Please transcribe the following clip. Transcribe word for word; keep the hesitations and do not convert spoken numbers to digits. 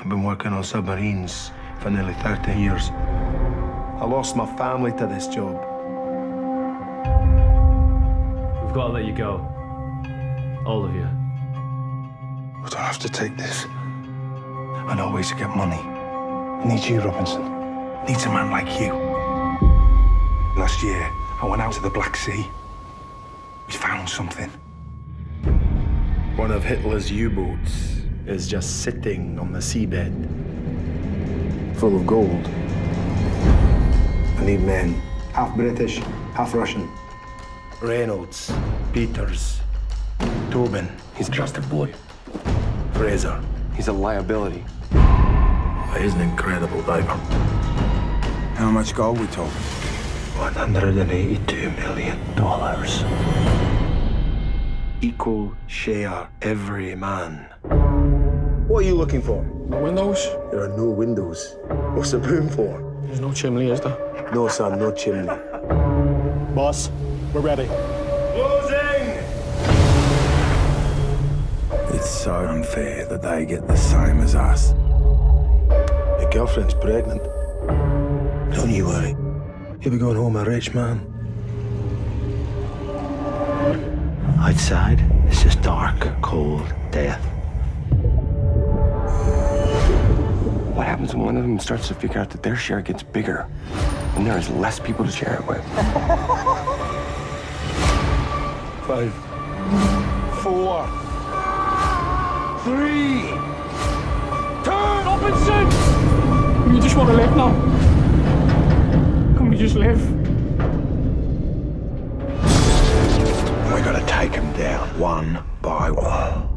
I've been working on submarines for nearly thirty years. I lost my family to this job. We've got to let you go. All of you. We don't have to take this. I know ways to get money. I need you, Robinson. I need a man like you. Last year, I went out to the Black Sea. We found something. One of Hitler's U-boats is just sitting on the seabed. Full of gold. I need men, half British, half Russian. Reynolds, Peters, Tobin. He's just a boy. Fraser. He's a liability. He's an incredible diver. How much gold we talking? one hundred eighty-two million dollars. Equal share, every man. What are you looking for? Windows? There are no windows. What's the boom for? There's no chimney, is there? No, son, no chimney. Boss, we're ready. Closing! It's so unfair that they get the same as us. My girlfriend's pregnant. Don't you worry. You'll be going home a rich man. Outside, it's just dark, cold, death. What happens when one of them starts to figure out that their share gets bigger and there is less people to share it with? Five, four, three, two, Robinson! You just want to live now. Can we just live? We gotta take them down one by one.